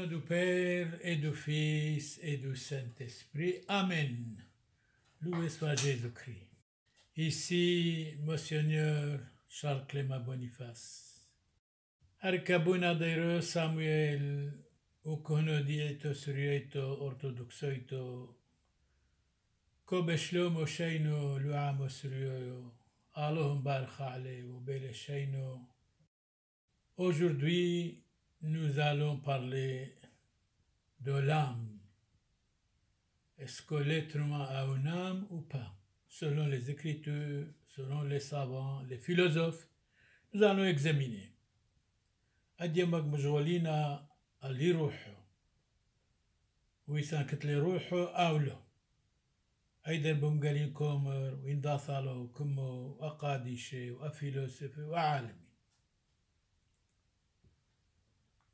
nom du Père et du Fils et du Saint-Esprit. Amen. Loué soit Jésus-Christ. Ici, Monseigneur Charles Clément Boniface. Arkabuna deiro Samuel, ukono dieto surieto orthodoxoito, kobeshlo mosheino luamo surioyo, alohum barcha aleo belesheino. Aujourd'hui, nous allons parler de l'âme. Est-ce que l'être humain a une âme ou pas? Selon les Écritures, selon les savants, les philosophes, nous allons examiner. Adieu magmujolina ali ruhu. Oui, sans que les ruhu aulent. Aider bumgalin komer, windasalo, kumo, akadishe, wa philosophe, wa alimi.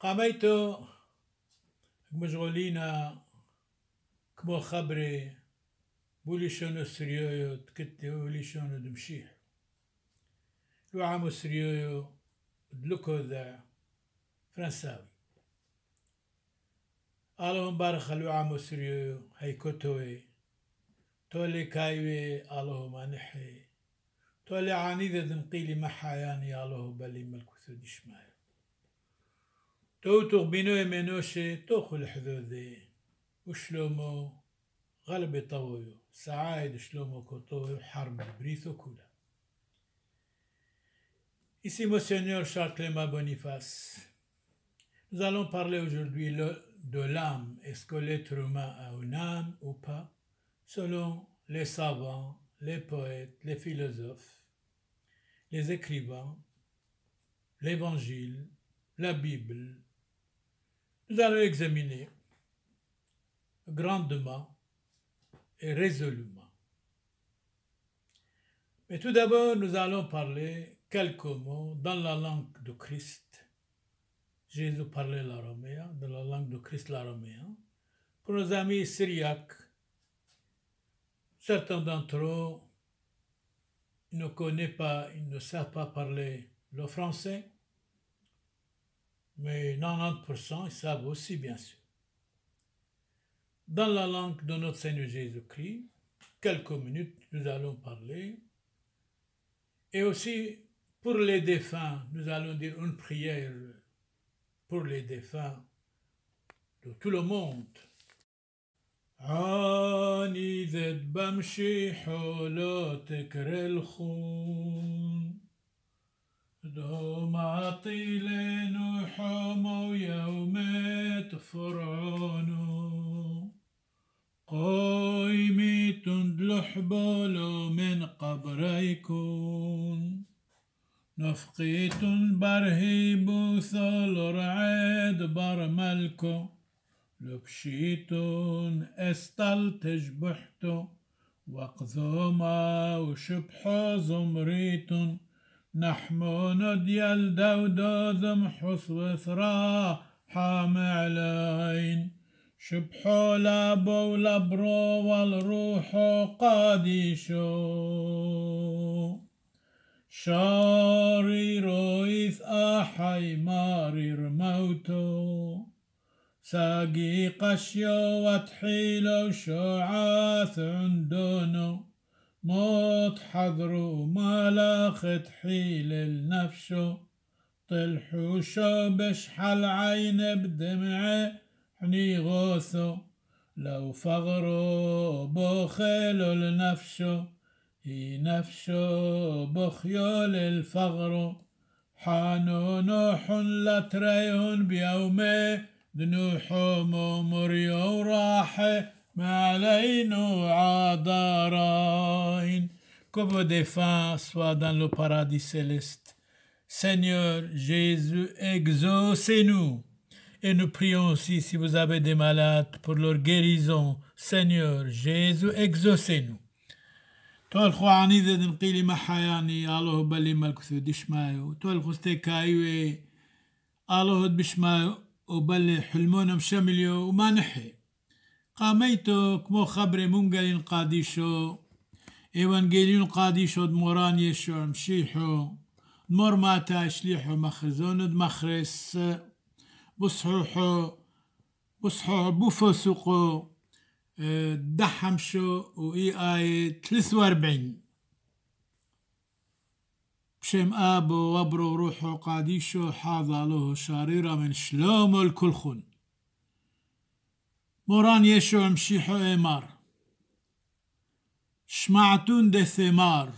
قاميت مشغولين كمو خبري بولي شنو سريويو تكتو بولي شنو دمشيح لو عامو سريويو دلوكو ذا فرنساوي الله مبارخ لو عامو سريويو هيكوتوي تولي كايوي الله مانحي تولي عنيدة دمقيلي محاياني الله بلي ملكوثو دشمايو توتر بينو منوشي توخل حذوذي وشلومو غلبي طويو سعايد شلومو كطويو حرب بريثو كولا. Ici Monseigneur Charles Clément Boniface. Nous allons parler aujourd'hui de l'âme. Est-ce que l'être humain a une âme ou pas? Selon les savants, les poètes, les philosophes, les écrivains, l'Évangile, la Bible. Nous allons examiner grandement et résolument. Mais tout d'abord, nous allons parler quelques mots dans la langue de Christ. Jésus parlait l'araméen, dans la langue de Christ l'araméen. Pour nos amis syriaques, certains d'entre eux ne connaissent pas, ils ne savent pas parler le français. Mais 90% ils savent aussi, bien sûr. Dans la langue de notre Seigneur Jésus-Christ, quelques minutes, nous allons parler. Et aussi, pour les défunts, nous allons dire une prière pour les défunts de tout le monde. دوم عطيلين وحومو يوم تفرعنو قايمي تندلح بالو من قبريكون نفقيت برهيبو ثل رعيد برملكو لبشيتون استلتج بحتو وقذوما وشبحو زمريتون نحمون ديال دودو ذم حصو ثرا حام علين شبحو لابو لبرو والروحو قاديشو شاري رويث أحي مارير موتو ساقي قشيو وتحيلو شعاث عندونو موت حضروا ملاخت حيل النفشو طلحوا شبش حل عين بدمعه حني غوثو لو فغروا بخيلوا لنفشو هي نفشو بخيول الفغرو حانوا نوح لتريهن بيومه دنوحهم ومريو راحه ما علينا عذارين. Que vos défunts soient dans le paradis céleste. Seigneur Jésus, exaucez-nous. Et nous prions aussi si vous avez des malades pour leur guérison. Seigneur Jésus, exaucez-nous. تولخو عنيذة دنقيلي محياني الله بلي ملكثو دشمايو تولخو استيكايوي الله بشمايو وبلي حلمونا مشامليو وما نحي قاميت كمو خبر منجلين قاديشو إيوانجيلين قاديشو دموران يشوع مشيحو دمور ماتا شليحو مخزون دمخرس بصحوحو وصحوه بوفوسقو دحمشو وإي آي 43 بشم آب وابرو روحو قاديشو حاضالوه شاريرا من شلوم الكلخون موران يشو امشيحو إمار شمعتون ده ثمار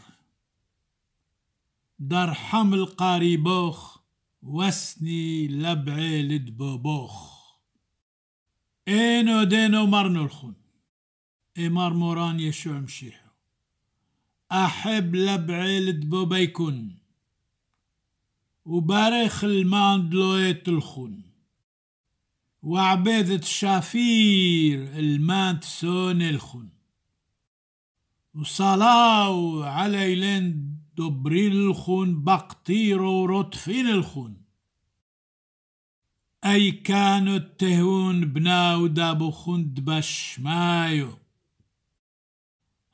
در حمل قاريبوخ وسني لبعي لدبوبوخ اينو دينو مرنو الخون إمار موران يشو امشيحو أحب لبعي لدبوبيكون وبارخ المان دلويت الخون وعبيدة شافير المان تسون الخون وصلاو عليلين دبرين الخون بقطيرو رطفين الخون أي كانوا التهون بناو دابو خون دبش مايو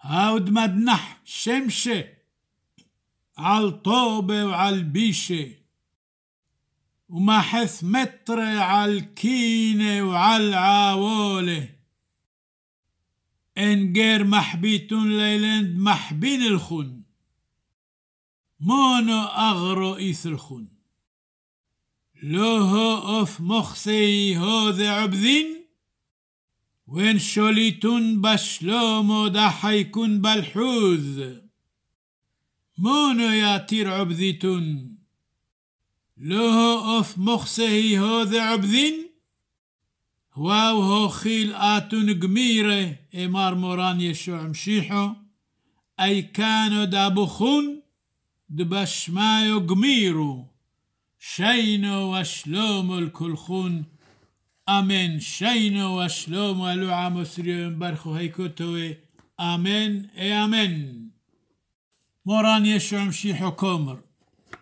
هاود مدنح شمشة على الطوبة وعلى البيشة وما حث متر على الكينة وعلى العاولة إن غير محبيتون ليلند محبين الخون مونو أغرو إيث الخون لوهو أف مخسي هوذ عبذين وين شوليتون بشلومو دا حيكون بالحوذ مونو ياتير عبذيتون لوهو أف مخسي هوذ عبذين واو هو خيل آتون قميرة إمار موران يشو عمشيحو أي كانوا دابخون دبشمايو قميرو شينو وشلومو الكلخون آمين شينو وشلومو ألوعا مسريو برخو هيكوتوي آمين اي آمين موران يشو عمشيحو كومر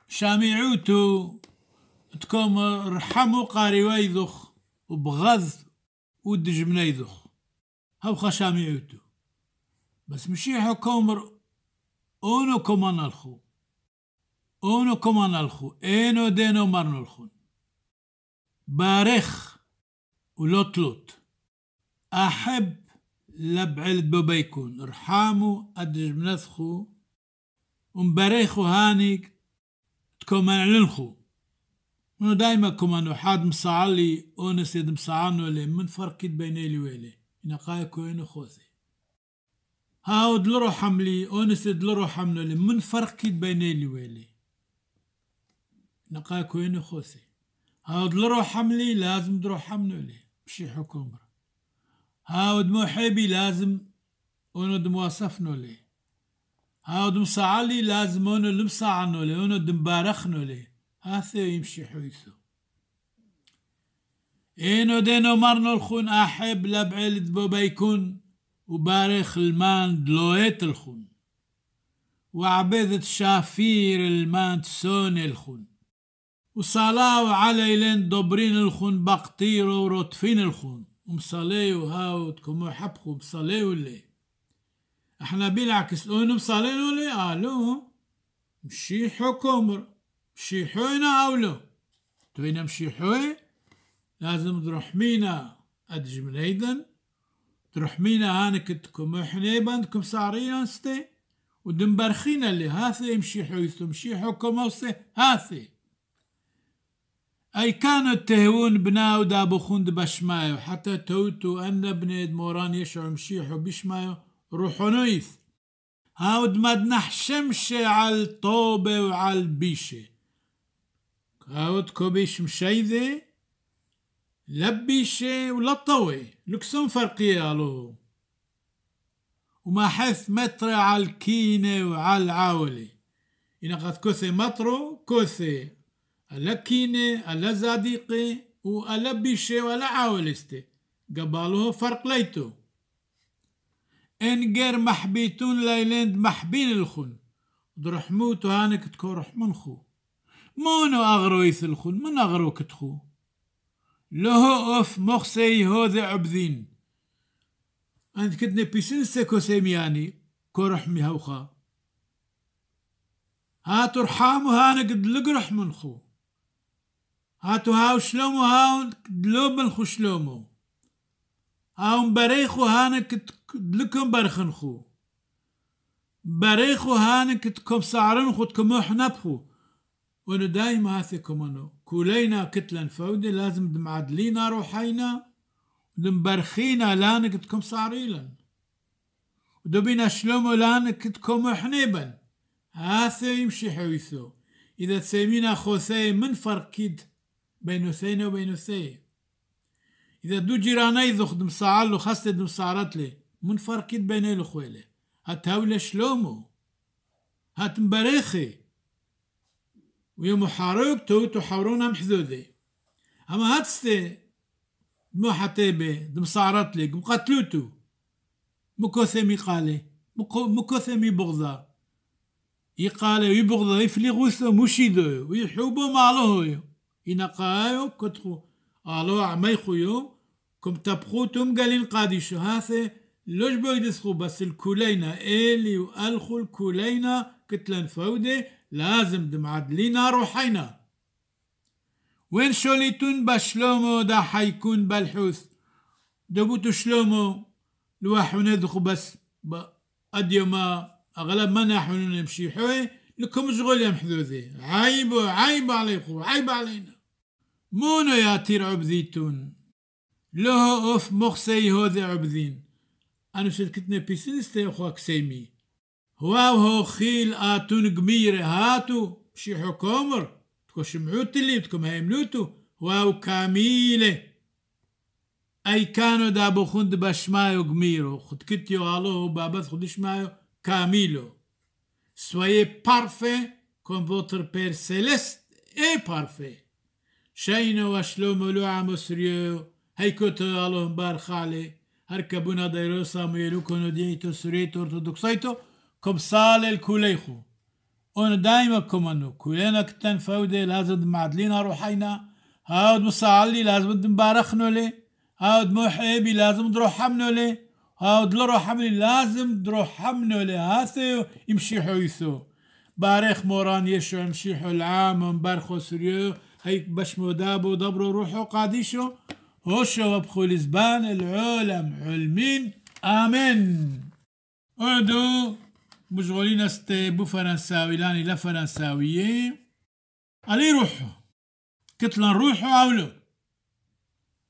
شاميعوتو تكومر رحمو قاريويذخ وبغض ودجمنا يذخ هاو خشاميعوتو بس مشيحو كومر اونو كمان الخو اونو كمان الخو اينو دينو مرنو الخون بارخ ولوتلوت احب لبعلت ببيكون ارحامو ادجمنا ذخو ومباريخو هانيك تكومان علنخو ونو دايما كمانو حاد مصعلي اونس يد مصعانو لي من فرقيت بيني لي ويلي نقايكو اينو خوثي هاو دلرو حملي اونس يدلرو حملو لي من فرقيت بيني لي ويلي نقايكو اينو خوثي هاو دلرو حملي لازم درو حملو لي بشي حكومر هاو دموحيبي لازم اونو دمواصفنو لي هاو دمصعلي لازم اونو لمصعنو لي اونو دمبارخنو لي هاثيو يمشي حويثو اينو دينو مرنو الخون احب لبعيل دبوبيكون وبارخ المان دلويت الخون وعبيدة شافير المان تسون الخون وصلاو عليلين دبرين الخون بقطيرو ورطفين الخون ومصليو هاو تكمو حبخو مصليو اللي احنا بيلعكس اونو مصليو اللي قالو مشي حكومر مشيحونا أو لو توينا مشيحوي لازم ترحمينا أدجمنا إذن ترحمينا هانك تكم وحنيبا تكم صارينا ستي ودنبرخينا اللي هاثي مشيحوي مشيحوكم وستي هاثي أي كانوا تهون بناو دابخون دبشمايو حتى توتو أن بنيد موران يشعو مشيحو بشمايو روحو نويث هاود مدنح شمشي على الطوبة وعلى البيشي هاود كوبيش مشايذي لبيشي ولا الطوي لكسون فرقية قالوه وما حث متر على الكينة وعلى العاولة إن قد كثي مترو كثي ألا كينة ألا زاديقي وألا بيشي ولا عاولستي قبالوه فرق ليتو إن غير محبيتون ليلند محبين الخون درحموتو هانك تكون رحمون خو مونو أغرو يثلخون من أغرو كتخو لهو أف مخسي هوذي عبذين أنت كتني بيسين سيكو سيمياني كو رحمي هوخا هاتو رحامو هانك دلق رحمون خو هاتو هاو شلومو هاو دلوب من خو شلومو Aum barecho haneket lukumbergencho. Barecho haneket komsarenchot komuhnapcho. وندايم هاثي كمانو كولينا كتلا فودي لازم دمعدلينا روحينا ودمبرخينا لانك تكم صعريلا ودبينا شلومو لانك تكم حنيبا هاثي يمشي حويثو إذا تسمينا خوثي من فرق كيد بينو ثينا وبينو ثي إذا دو جيراني ذو خدم صعالو خاصة دم صعرتلي من فرق كيد بيني لخويلي هاتاولا شلومو هاتمبريخي ويوم حاروك تو تحاورونا محذوذي اما هاتستي دمو حتيبي دم صارت لك مقتلوتو مكوثمي قالي مكوثمي بغضا يقالي ويبغضا يفلغوثو مشيدو ويحوبو معلوهو ينقايو كتخو الو عميخو كم تبخو توم قالين قادشو هاثي لوش بيدسخو بس الكولينا الي والخو الكولينا كتلان فودي لازم دمعدلينا روحينا وين شوليتون بشلومو دا حيكون بالحوث دبوتو شلومو لواحو ندخو بس أديما أغلب ما نحو نمشي حوي لكم شغول يا محذوذي عيبو عيب عليكم عيب علينا مونو يا تير عبذيتون لهو أوف مخسي هوذي عبذين أنا شركتنا بيسينستي أخوك سيمي واو هو خيل آتون قميرة هاتو بشيحو كومر تكو شمعوت اللي بتكم هيملوتو واو كاميلة أي كانوا دابو خوند بشمايو قميرو خد كتيو هالو باباث خدش مايو كاميلو سوية بارفة كون فوتر بير سيلست اي بارفة شاينو وشلو ملو عمو سريو هيكوتو هالو مبار خالي هركبونا دايرو ساميلو كونو دينيتو سريتو ارتودوكسايتو كم صال الكوليخو أنا دايما كمانو كلنا كتن فودي لازم معدلينا روحينا هاود مصعلي لازم دمبارخنو لي هاود محيبي لازم دروحمنو لي هاود لروحمني لازم دروحمنو لي هاثيو يمشي حويثو باريخ موران يشو يمشي حو العام ومبارخو سريو هيك بشمو دابو دبرو روحو قاديشو هوشو وابخو لزبان العلم علمين آمين اردو مشغولين استي بو فرنساوي لاني لا فرنساوية علي روحو كتلن روحو عولو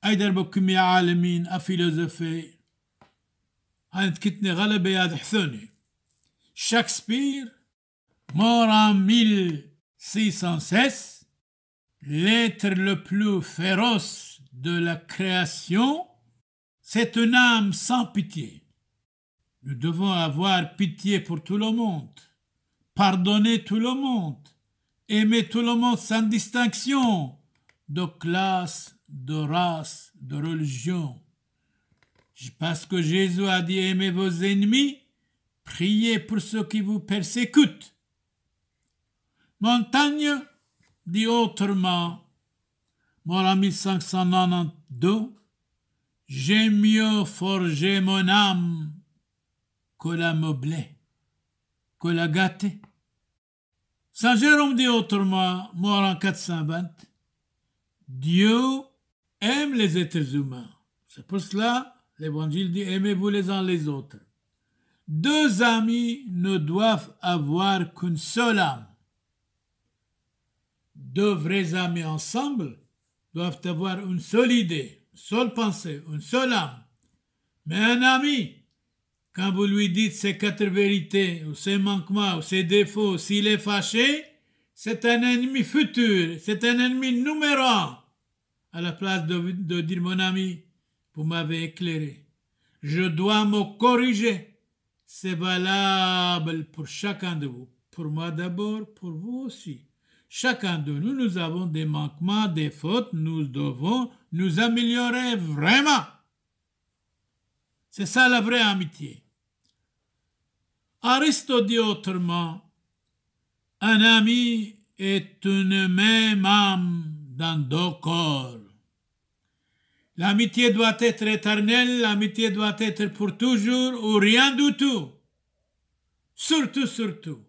اي دربو كمية عالمين افيلوزوفي هانت كتني غلبة ياد حثوني شكسبير موران 1616 l'être le plus féroce de la création c'est une âme sans pitié. Nous devons avoir pitié pour tout le monde, pardonner tout le monde, aimer tout le monde sans distinction de classe, de race, de religion. Parce que Jésus a dit « Aimez vos ennemis, priez pour ceux qui vous persécutent. » Montaigne dit autrement, mort en 1592, « J'ai mieux forgé mon âme. » que la meubler, que la gâter. Saint Jérôme dit autrement, mort en 420, Dieu aime les êtres humains. C'est pour cela, l'évangile dit, aimez-vous les uns les autres. Deux amis ne doivent avoir qu'une seule âme. Deux vrais amis ensemble doivent avoir une seule idée, une seule pensée, une seule âme. Mais un ami, quand vous lui dites ses quatre vérités, ou ses manquements, ou ses défauts, s'il est fâché, c'est un ennemi futur, c'est un ennemi numéro un. À la place de dire, mon ami, vous m'avez éclairé, je dois me corriger. C'est valable pour chacun de vous. Pour moi d'abord, pour vous aussi. Chacun de nous, nous avons des manquements, des fautes, nous devons nous améliorer vraiment. C'est ça la vraie amitié. Aristote dit autrement, un ami est une même âme dans deux corps. L'amitié doit être éternelle, l'amitié doit être pour toujours ou rien du tout. Surtout, surtout,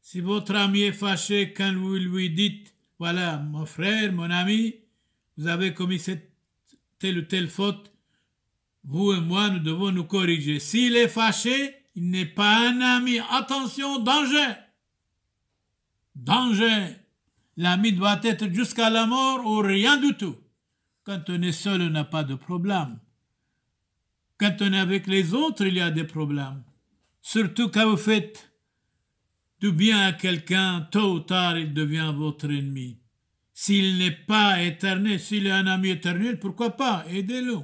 si votre ami est fâché quand vous lui dites, voilà, mon frère, mon ami, vous avez commis telle ou telle faute, Vous et moi, nous devons nous corriger. S'il est fâché, il n'est pas un ami. Attention, danger! Danger! L'ami doit être jusqu'à la mort ou rien du tout. Quand on est seul, on n'a pas de problème. Quand on est avec les autres, il y a des problèmes. Surtout quand vous faites du bien à quelqu'un, tôt ou tard, il devient votre ennemi. S'il n'est pas éternel, s'il est un ami éternel, pourquoi pas? Aidez-le.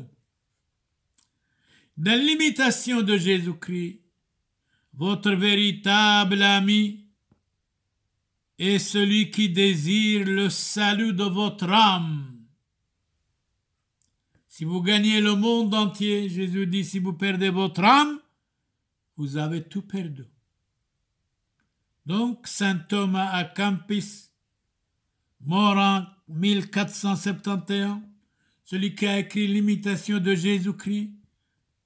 Dans l'imitation de Jésus-Christ, votre véritable ami est celui qui désire le salut de votre âme. Si vous gagnez le monde entier, Jésus dit, si vous perdez votre âme, vous avez tout perdu. Donc, Saint Thomas à Campis, mort en 1471, celui qui a écrit l'imitation de Jésus-Christ,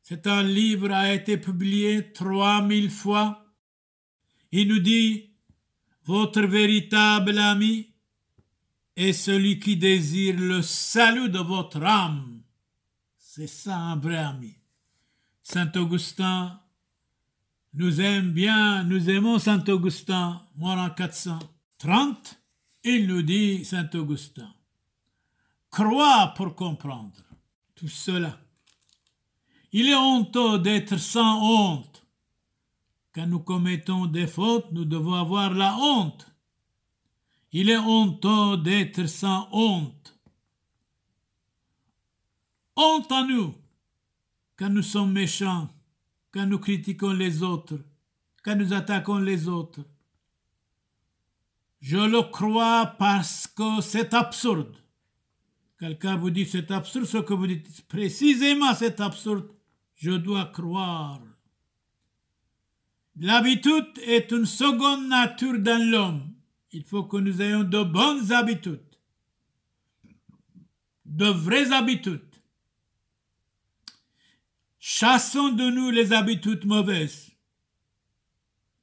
c'est un livre qui a été publié 3000 fois. Il nous dit, votre véritable ami est celui qui désire le salut de votre âme. C'est ça un vrai ami. Saint Augustin nous aime bien, nous aimons Saint Augustin, mort en 430. Il nous dit, Saint Augustin, crois pour comprendre tout cela. Il est honteux d'être sans honte. Quand nous commettons des fautes, nous devons avoir la honte. Il est honteux d'être sans honte. Honte à nous, quand nous sommes méchants, quand nous critiquons les autres, quand nous attaquons les autres. Je le crois parce que c'est absurde. Quelqu'un vous dit c'est absurde, ce que vous dites précisément c'est absurde. Je dois croire. L'habitude est une seconde nature dans l'homme. Il faut que nous ayons de bonnes habitudes, de vraies habitudes. Chassons de nous les habitudes mauvaises.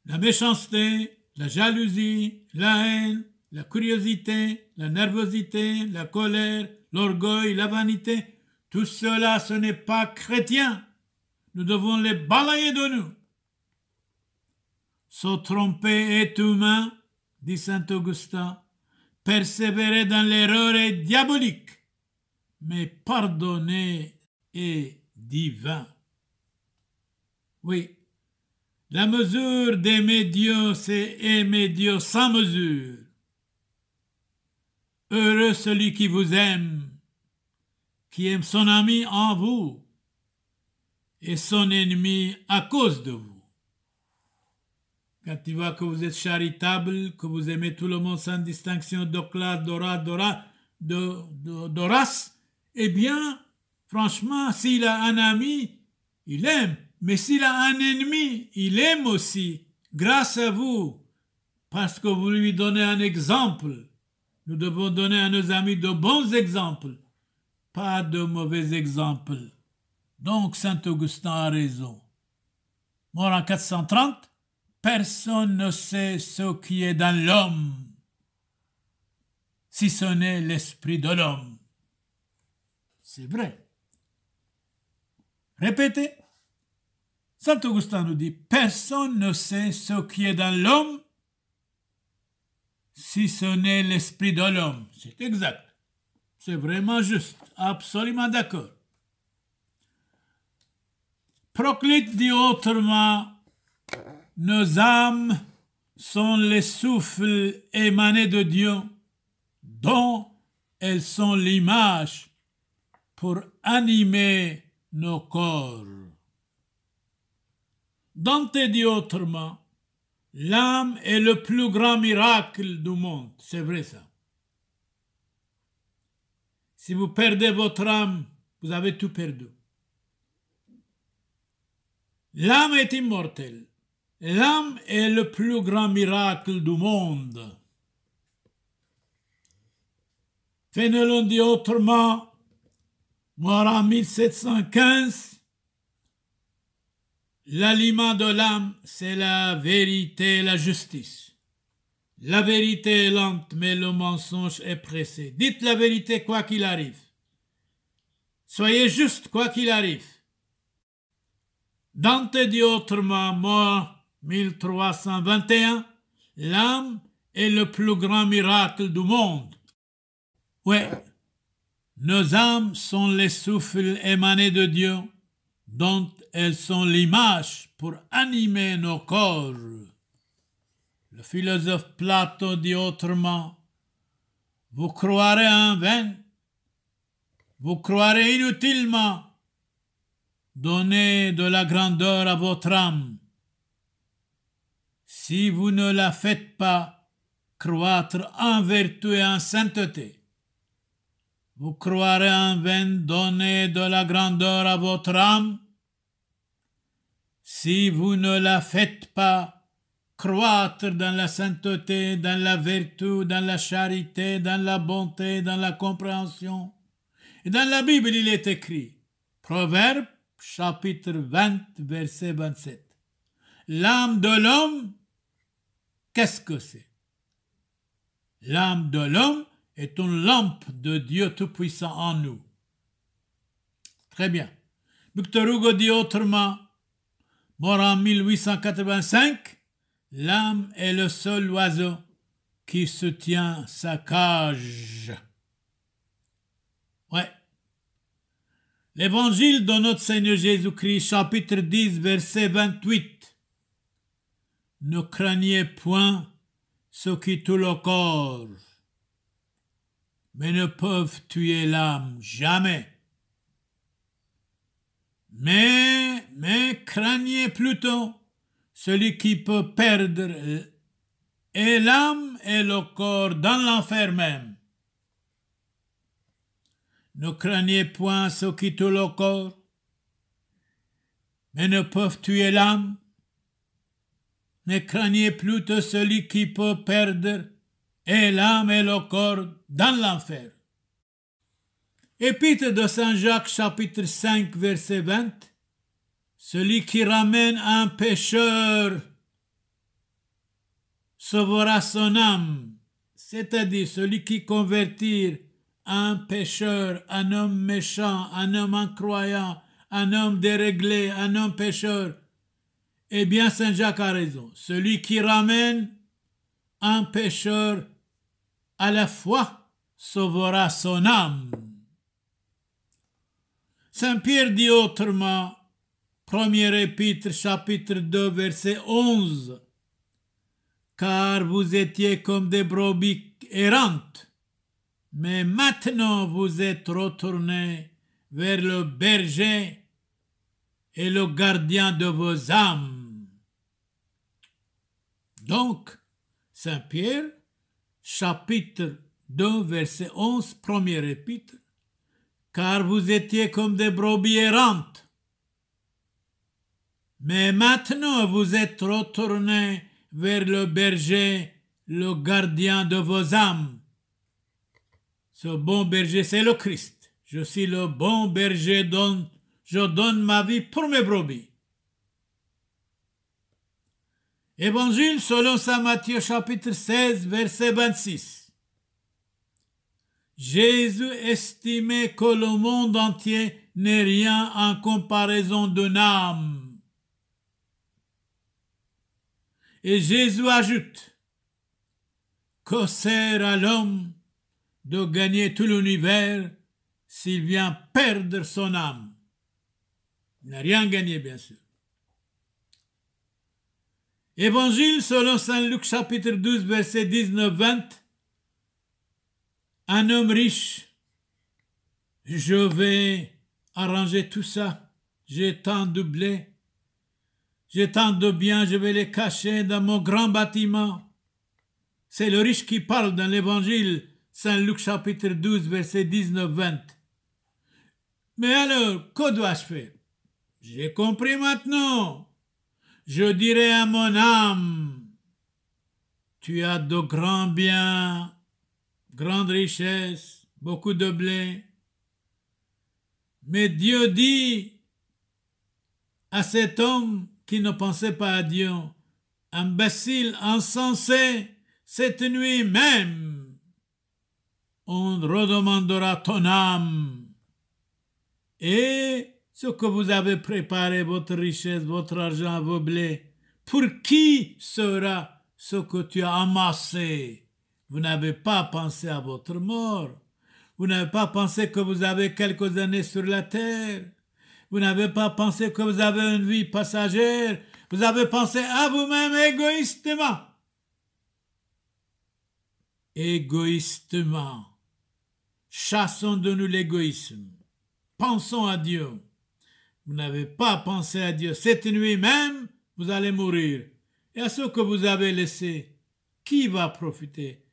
La méchanceté, la jalousie, la haine, la curiosité, la nervosité, la colère, l'orgueil, la vanité, tout cela, ce n'est pas chrétien. Nous devons les balayer de nous. Se tromper est humain, dit Saint Augustin. Persévérer dans l'erreur est diabolique, mais pardonner est divin. Oui, la mesure d'aimer Dieu, c'est aimer Dieu sans mesure. Heureux celui qui aime son ami en vous et son ennemi à cause de vous. Quand il voit que vous êtes charitable, que vous aimez tout le monde sans distinction de classe, de race, eh bien, franchement, s'il a un ami, il aime. Mais s'il a un ennemi, il aime aussi, grâce à vous, parce que vous lui donnez un exemple. Nous devons donner à nos amis de bons exemples, pas de mauvais exemples. Donc, Saint Augustin a raison. Mort en 430, personne ne sait ce qui est dans l'homme, si ce n'est l'esprit de l'homme. C'est vrai. Répétez. Saint Augustin nous dit, personne ne sait ce qui est dans l'homme, si ce n'est l'esprit de l'homme. C'est exact. C'est vraiment juste. Absolument d'accord. Proclite dit autrement, nos âmes sont les souffles émanés de Dieu, dont elles sont l'image pour animer nos corps. Dante dit autrement, l'âme est le plus grand miracle du monde. C'est vrai ça. Si vous perdez votre âme, vous avez tout perdu. L'âme est immortelle. L'âme est le plus grand miracle du monde. Fénelon dit autrement, mort en 1715, l'aliment de l'âme, c'est la vérité et la justice. La vérité est lente, mais le mensonge est pressé. Dites la vérité quoi qu'il arrive. Soyez juste quoi qu'il arrive. Dante dit autrement, mort 1321, l'âme est le plus grand miracle du monde. Ouais, nos âmes sont les souffles émanés de Dieu, dont elles sont l'image pour animer nos corps. Le philosophe Platon dit autrement, vous croirez en vain, vous croirez inutilement, donnez de la grandeur à votre âme. Si vous ne la faites pas croître en vertu et en sainteté, vous croirez en vain, donnez de la grandeur à votre âme. Si vous ne la faites pas croître dans la sainteté, dans la vertu, dans la charité, dans la bonté, dans la compréhension. Et dans la Bible, il est écrit, Proverbe, chapitre 20, verset 27. L'âme de l'homme, qu'est-ce que c'est? L'âme de l'homme est une lampe de Dieu Tout-Puissant en nous. Très bien. Victor Hugo dit autrement, mort en 1885, l'âme est le seul oiseau qui soutient sa cage. Ouais. L'évangile de notre Seigneur Jésus-Christ, chapitre 10, verset 28. Ne craignez point ceux qui tuent le corps, mais ne peuvent tuer l'âme, jamais. Mais craignez plutôt celui qui peut perdre et l'âme et le corps dans l'enfer même. Ne craignez point ceux qui tuent le corps, mais ne peuvent tuer l'âme. Mais craignez plutôt celui qui peut perdre et l'âme et le corps dans l'enfer. Épître de Saint Jacques, chapitre 5, verset 20. Celui qui ramène un pécheur sauvera son âme, c'est-à-dire celui qui convertit un pécheur, un homme méchant, un homme incroyant, un homme déréglé, un homme pécheur. Eh bien, Saint Jacques a raison. Celui qui ramène un pécheur à la foi sauvera son âme. Saint Pierre dit autrement, 1er Épître, chapitre 2, verset 11, car vous étiez comme des brebis errantes, mais maintenant vous êtes retournés vers le berger et le gardien de vos âmes. Donc, Saint Pierre, chapitre 2, verset 11, 1er Épître, car vous étiez comme des brebis errantes, mais maintenant vous êtes retournés vers le berger, le gardien de vos âmes. Ce bon berger, c'est le Christ. Je suis le bon berger dont je donne ma vie pour mes brebis. Évangile selon saint Matthieu, chapitre 16, verset 26. Jésus estimait que le monde entier n'est rien en comparaison d'une âme. Et Jésus ajoute, que sert à l'homme de gagner tout l'univers s'il vient perdre son âme? Il n'a rien gagné, bien sûr. Évangile selon saint Luc, chapitre 12, verset 19-20. Un homme riche, je vais arranger tout ça, j'ai tant de blé, j'ai tant de biens, je vais les cacher dans mon grand bâtiment. C'est le riche qui parle dans l'évangile, saint Luc chapitre 12, verset 19-20. Mais alors, que dois-je faire? J'ai compris maintenant. Je dirai à mon âme, tu as de grands biens, grandes richesses, beaucoup de blé. Mais Dieu dit à cet homme, qui ne pensait pas à Dieu, imbécile, insensé, cette nuit même, on redemandera ton âme, et ce que vous avez préparé, votre richesse, votre argent, vos blés, pour qui sera ce que tu as amassé? Vous n'avez pas pensé à votre mort. Vous n'avez pas pensé que vous avez quelques années sur la terre. Vous n'avez pas pensé que vous avez une vie passagère. Vous avez pensé à vous-même égoïstement. Égoïstement. Chassons de nous l'égoïsme. Pensons à Dieu. Vous n'avez pas pensé à Dieu. Cette nuit même, vous allez mourir. Et à ce que vous avez laissé, qui va profiter?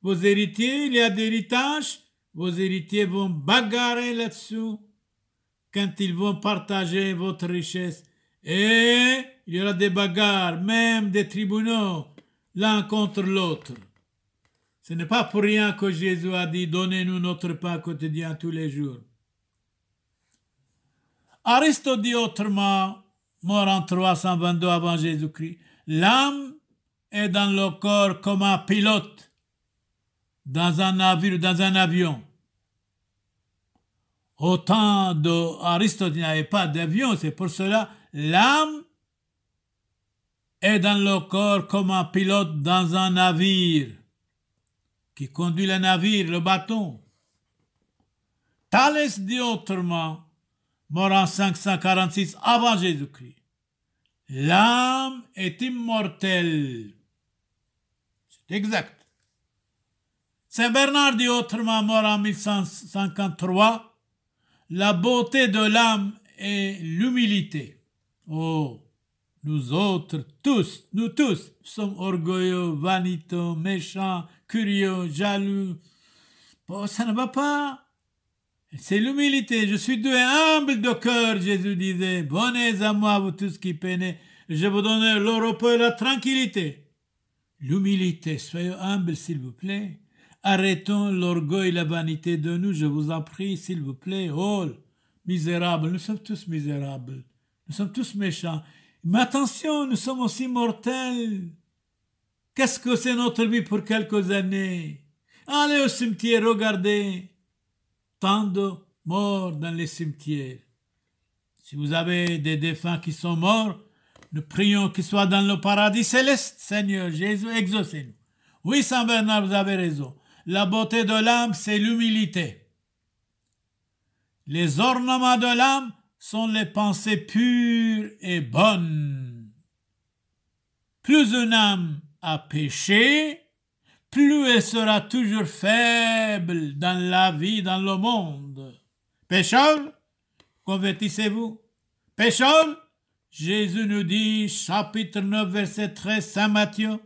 Vos héritiers, il y a des héritages. Vos héritiers vont bagarrer là-dessous quand ils vont partager votre richesse. Et il y aura des bagarres, même des tribunaux, l'un contre l'autre. Ce n'est pas pour rien que Jésus a dit « Donnez-nous notre pain quotidien tous les jours ». Aristote dit autrement, mort en 322 avant Jésus-Christ, « L'âme est dans le corps comme un pilote ». Dans un navire, dans un avion. Au temps d'Aristote, il n'y avait pas d'avion, c'est pour cela l'âme est dans le corps comme un pilote dans un navire qui conduit le navire, le bateau. Thalès dit autrement, mort en 546 avant Jésus-Christ, l'âme est immortelle. C'est exact. Saint Bernard dit autrement, mort en 1153, la beauté de l'âme est l'humilité. Oh, nous autres, tous, nous tous, sommes orgueilleux, vaniteux, méchants, curieux, jaloux. Oh, ça ne va pas. C'est l'humilité. Je suis doux et humble de cœur, Jésus disait. Venez à moi, vous tous qui peinez, je vous donnerai le repos et la tranquillité. L'humilité, soyez humbles, s'il vous plaît. Arrêtons l'orgueil et la vanité de nous, je vous en prie, s'il vous plaît. Oh, misérables, nous sommes tous misérables. Nous sommes tous méchants. Mais attention, nous sommes aussi mortels. Qu'est-ce que c'est notre vie pour quelques années? Allez au cimetière, regardez. Tant de morts dans les cimetières. Si vous avez des défunts qui sont morts, nous prions qu'ils soient dans le paradis céleste. Seigneur Jésus, exaucez-nous. Oui, Saint Bernard, vous avez raison. La beauté de l'âme, c'est l'humilité. Les ornements de l'âme sont les pensées pures et bonnes. Plus une âme a péché, plus elle sera toujours faible dans la vie, dans le monde. Pécheurs, convertissez-vous. Pécheurs, Jésus nous dit, chapitre 9, verset 13, Saint Matthieu,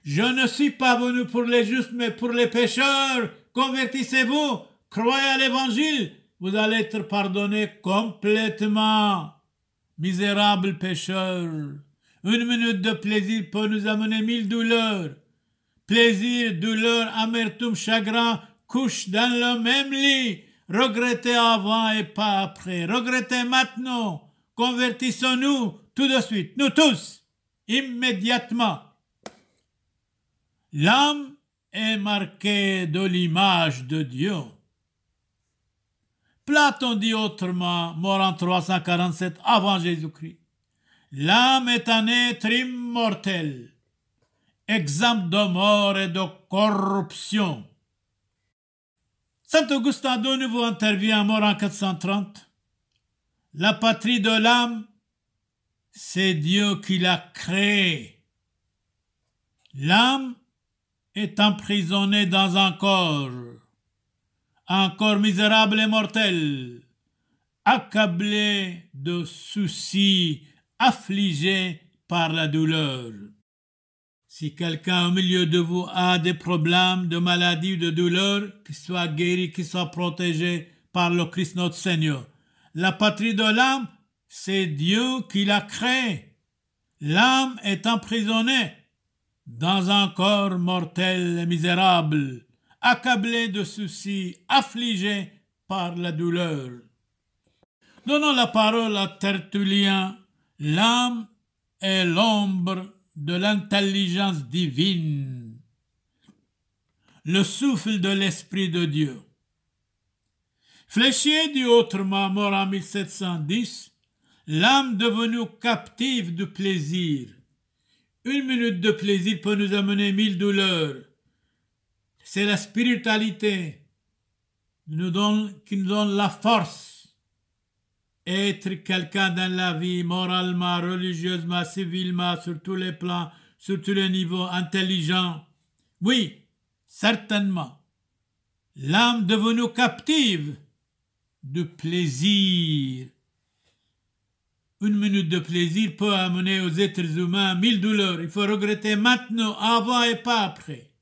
« Je ne suis pas venu pour les justes, mais pour les pécheurs. Convertissez-vous, croyez à l'Évangile. Vous allez être pardonnés complètement. » Misérables pécheurs, une minute de plaisir peut nous amener mille douleurs. Plaisir, douleur, amertume, chagrin couchent dans le même lit. Regrettez avant et pas après. Regrettez maintenant. Convertissons-nous tout de suite, nous tous, immédiatement. L'âme est marquée de l'image de Dieu. Platon dit autrement, mort en 347 avant Jésus-Christ, l'âme est un être immortel, exempt de mort et de corruption. Saint Augustin de nouveau intervient, mort en 430. La patrie de l'âme, c'est Dieu qui l'a créée. L'âme est emprisonné dans un corps misérable et mortel, accablé de soucis, affligé par la douleur. Si quelqu'un au milieu de vous a des problèmes, de maladies ou de douleurs, qu'il soit guéri, qu'il soit protégé par le Christ notre Seigneur. La patrie de l'âme, c'est Dieu qui l'a créée. L'âme est emprisonnée dans un corps mortel et misérable, accablé de soucis, affligé par la douleur. Donnons la parole à Tertullien. L'âme est l'ombre de l'intelligence divine, le souffle de l'Esprit de Dieu. Fléchier dit autrement, mort en 1710, « L'âme devenue captive du plaisir. Une minute de plaisir peut nous amener 1000 douleurs. C'est la spiritualité qui nous donne la force. Être quelqu'un dans la vie, moralement, religieusement, civilement, sur tous les plans, sur tous les niveaux, intelligent. Oui, certainement. L'âme devenue captive du plaisir. Une minute de plaisir peut amener aux êtres humains 1000 douleurs. Il faut regretter maintenant, avant et pas après.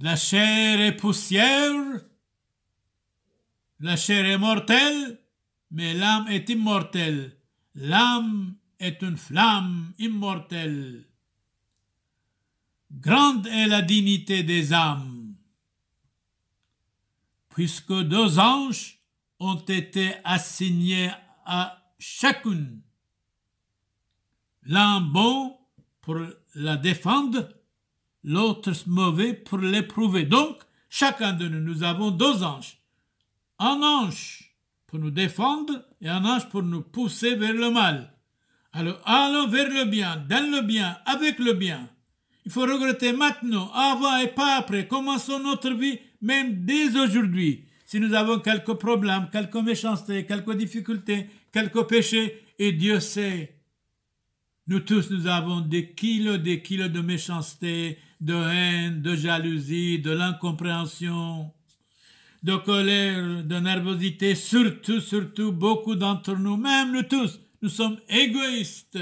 La chair est poussière, la chair est mortelle, mais l'âme est immortelle. L'âme est une flamme immortelle. Grande est la dignité des âmes, puisque 2 anges ont été assignés à chacune. L'un bon pour la défendre, l'autre mauvais pour l'éprouver. Donc, chacun de nous, nous avons 2 anges. Un ange pour nous défendre et un ange pour nous pousser vers le mal. Alors, allons vers le bien, dans le bien, avec le bien. Il faut regretter maintenant, avant et pas après. Commençons notre vie, même dès aujourd'hui. Si nous avons quelques problèmes, quelques méchancetés, quelques difficultés, quelques péchés, et Dieu sait, nous tous, nous avons des kilos de méchanceté, de haine, de jalousie, de l'incompréhension, de colère, de nervosité, surtout, beaucoup d'entre nous, même nous tous, nous sommes égoïstes.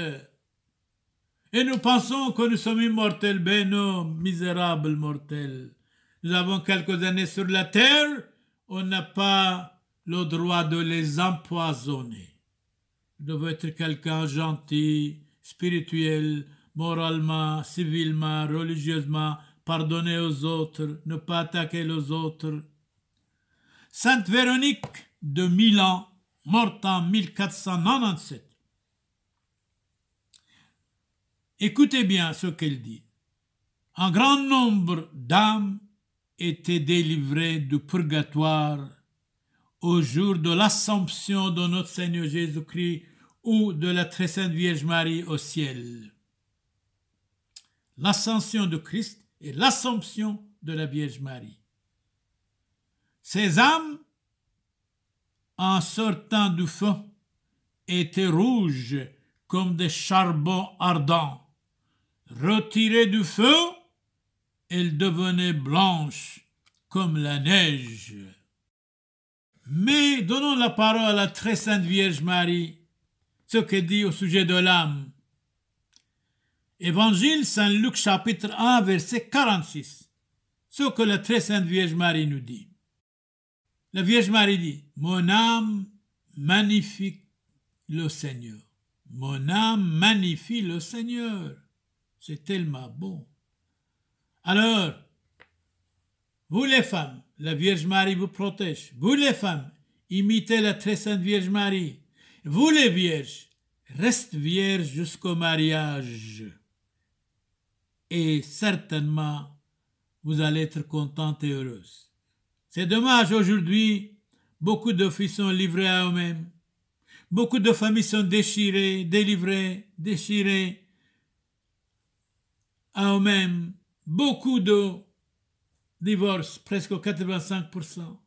Et nous pensons que nous sommes immortels, ben non, misérables mortels. Nous avons quelques années sur la terre, on n'a pas le droit de les empoisonner. Nous devons être quelqu'un de gentil, spirituel, moralement, civilement, religieusement, pardonner aux autres, ne pas attaquer les autres. Sainte Véronique de Milan, morte en 1497. Écoutez bien ce qu'elle dit. Un grand nombre d'âmes était délivré du purgatoire au jour de l'Assomption de notre Seigneur Jésus-Christ ou de la Très Sainte Vierge Marie au ciel. L'Ascension de Christ et l'Assomption de la Vierge Marie. Ces âmes, en sortant du feu, étaient rouges comme des charbons ardents. Retirées du feu, elle devenait blanche comme la neige. Mais donnons la parole à la Très Sainte Vierge Marie, ce qu'elle dit au sujet de l'âme. Évangile Saint-Luc chapitre 1 verset 46, ce que la Très Sainte Vierge Marie nous dit. La Vierge Marie dit, « Mon âme magnifie le Seigneur. Mon âme magnifie le Seigneur. C'est tellement beau. » Alors, vous les femmes, la Vierge Marie vous protège. Vous les femmes, imitez la Très Sainte Vierge Marie. Vous les vierges, restez vierges jusqu'au mariage. Et certainement, vous allez être contente et heureuse. C'est dommage aujourd'hui, beaucoup de filles sont livrées à eux-mêmes. Beaucoup de familles sont déchirées, déchirées à eux-mêmes. Beaucoup de divorces, presque 85%.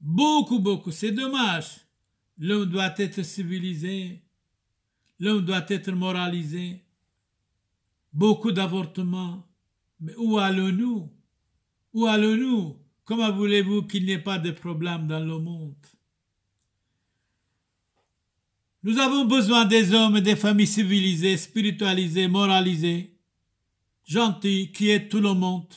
Beaucoup. C'est dommage. L'homme doit être civilisé. L'homme doit être moralisé. Beaucoup d'avortements. Mais où allons-nous? Où allons-nous? Comment voulez-vous qu'il n'y ait pas de problème dans le monde? Nous avons besoin des hommes et des familles civilisées, spiritualisées, moralisées, gentil, qui aide tout le monde.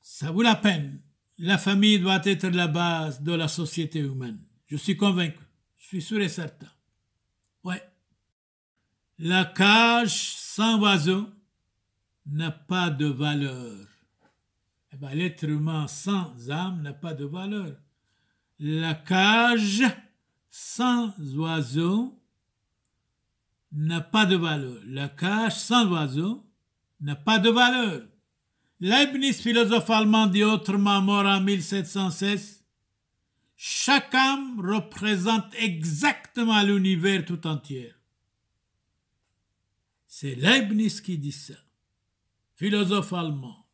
Ça vaut la peine. La famille doit être la base de la société humaine. Je suis convaincu. Je suis sûr et certain. Ouais. La cage sans oiseau n'a pas de valeur. Eh bien, l'être humain sans âme n'a pas de valeur. La cage sans oiseau n'a pas de valeur. La cage sans oiseau n'a pas de valeur. Leibniz, philosophe allemand, dit autrement, mort en 1716, « Chaque âme représente exactement l'univers tout entier. » C'est Leibniz qui dit ça, philosophe allemand,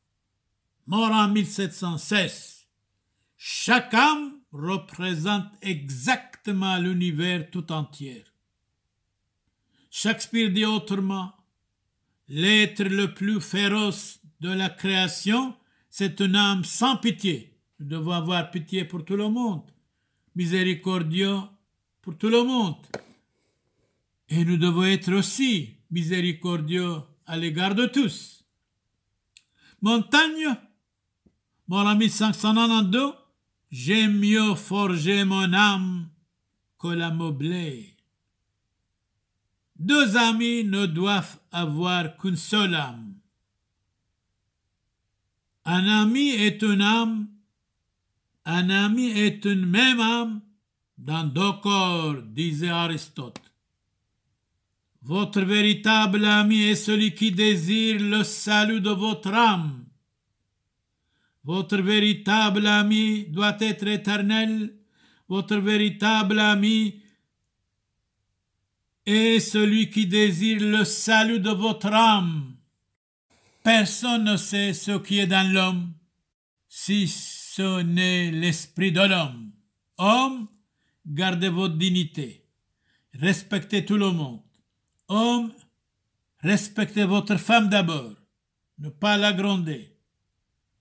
mort en 1716. « Chaque âme représente exactement l'univers tout entier. » Shakespeare dit autrement, « L'être le plus féroce de la création, c'est une âme sans pitié. » Nous devons avoir pitié pour tout le monde, miséricordieux pour tout le monde. Et nous devons être aussi miséricordieux à l'égard de tous. Montaigne, mort en 1592, « J'aime mieux forger mon âme que la meubler. » Deux amis ne doivent avoir qu'une seule âme. Un ami est une âme, un ami est une même âme dans deux corps, disait Aristote. Votre véritable ami est celui qui désire le salut de votre âme. Votre véritable ami doit être éternel, votre véritable ami et celui qui désire le salut de votre âme. Personne ne sait ce qui est dans l'homme, si ce n'est l'esprit de l'homme. Homme, gardez votre dignité. Respectez tout le monde. Homme, respectez votre femme d'abord. Ne pas la gronder.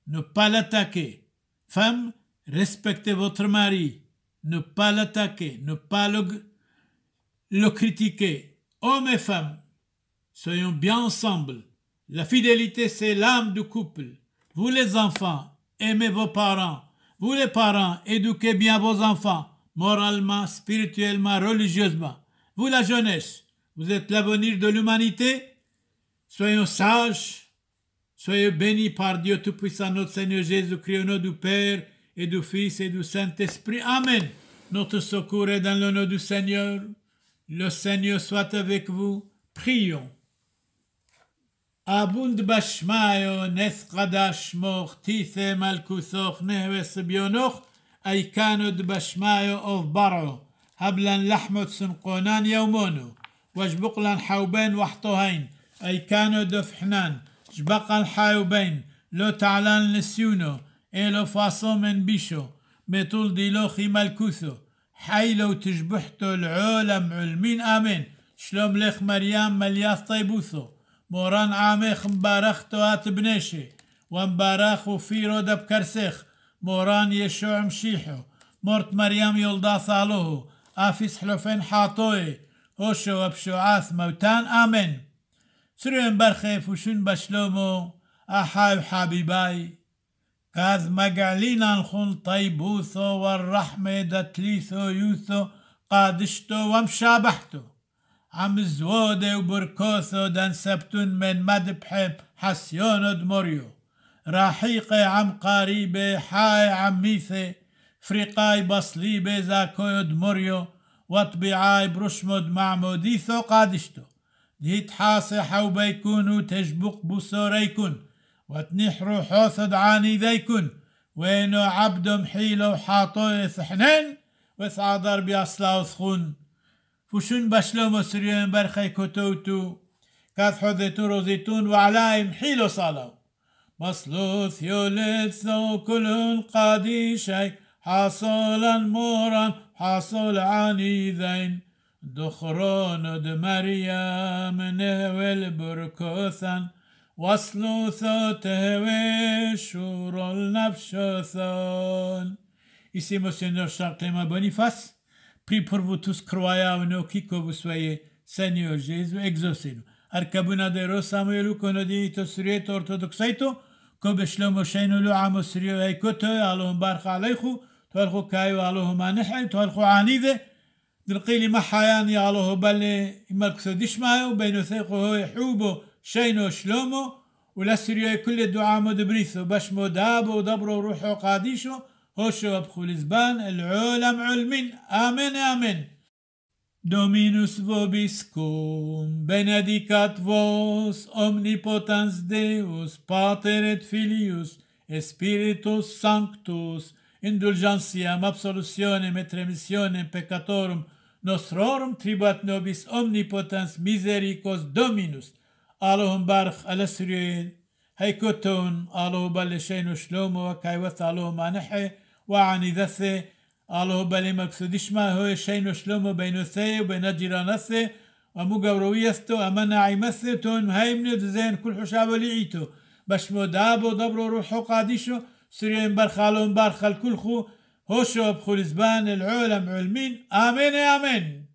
Ne pas l'attaquer. Femme, respectez votre mari. Ne pas l'attaquer. Ne pas le critiquer. Hommes et femmes, soyons bien ensemble. La fidélité, c'est l'âme du couple. Vous les enfants, aimez vos parents. Vous les parents, éduquez bien vos enfants, moralement, spirituellement, religieusement. Vous la jeunesse, vous êtes l'avenir de l'humanité. Soyons sages, soyez bénis par Dieu Tout-Puissant, notre Seigneur Jésus-Christ, au nom du Père et du Fils et du Saint-Esprit. Amen. Notre secours est dans le nom du Seigneur. Le Seigneur soit avec vous. Prions. Abund bashmayo nesqadash mortise malkusoch nehves bionoch aikanod bashmayo of baro hablan lahmot sunqonan yaumono wajbuqlan hauben wahtohain aikanod ofhnan jbaqan hauben lo ta'lan lesuno elo fasomen bisho metul dilochi malkuso حي لو تشبحت العالم علمين آمين شلوم لخ مريم ملياس طيبوسو موران عامخ مبارختو هاتبنشي ومبارخو فيرو دب كرسيخ موران يشوع مشيحو مرت مريم يلدا صالوهو آفيس حلوفين حاطوي هوشو وبشوعاث موتان آمين سرين برخي فوشون بشلومو أحايو حبيباي كاذ مجعلينا نخون طيبوثو والرحمة دتليثو يوثو قادشتو ومشابحتو عم الزوودي وبركوثو دان سبتون من مدبحي حسيونو دموريو راحيقي عم قريبي حاي عميثي فريقاي بصليبي زاكويو دموريو وطبيعاي بروشمود معموديثو قادشتو ديت حاصي حوبيكونو تجبق بصوريكون وتنيح روحو صدعاني ذيكن وينو عبدهم حيلو حاطو سحنين وسعدر بيصلاو سخون فشون بشلو مسريون برخي كتوتو كاثحو ذيتو روزيتون وعلايم حيلو صالو مصلوث يولدثو كلون قاديشي حاصولا مورا حاصول عاني ذين دخرون دمريا منهول بركوثا وصلوا ثوته وشور النفشوثون. Ici Monseigneur Charles Clément Boniface, prie pour vous tous croyants, nous qui que vous soyez, Seigneur Jésus, exaucez-nous. Arkabuna de Rosamuelu, Konodi, Tosriet, Orthodoxaito, Kobeshlo Moshenu, Amosrio, Ekote, Alon Barcha Alechu, Tolcho Kayo, Alohu Manehe, Tolcho Anide, Dilkili Mahayani, Alohu Bale, Imarksodishmayo, Benosecho, Hubo, شينو شلومو ولا سريو كل الدعاء مود بريثو باش مودابو ودبرو روحو قاديشو هوشو ابخو لزبان العالم علمين آمين آمين. Dominus vobiscum, benedicat vos omnipotens Deus, Pater et Filius, et Spiritus Sanctus, indulgentiam, absolutionem et remissionem peccatorum, nostrorum tribuat nobis omnipotens misericors Dominus, Alohum barch al-Asriel, haikotun, Alohum balishenu shlomo, kaiwat Alohum anehe, wa'anidase, Alohum balim aksudishma, hoye shenu shlomo bainose, bainajiranase, ومقاورويستو أمنع مثلتون هيمني دزين كل حشاب لعيتو بشمو دابو دبرو روحو قادشو سرين برخالون برخال كل خو هوشو بخلزبان العالم علمين آمين آمين.